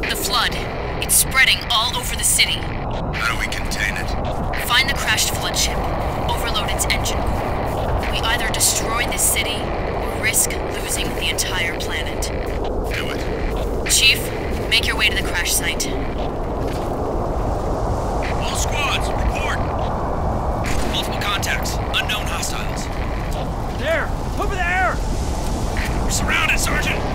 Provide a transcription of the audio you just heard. The flood. It's spreading all over the city. How do we contain it? Find the crashed flood ship. Overload its engine. We either destroy this city or risk losing the entire planet. Do it. Chief, make your way to the crash site. All squads, report! Multiple contacts. Unknown hostiles. There! Over there! We're surrounded, Sergeant!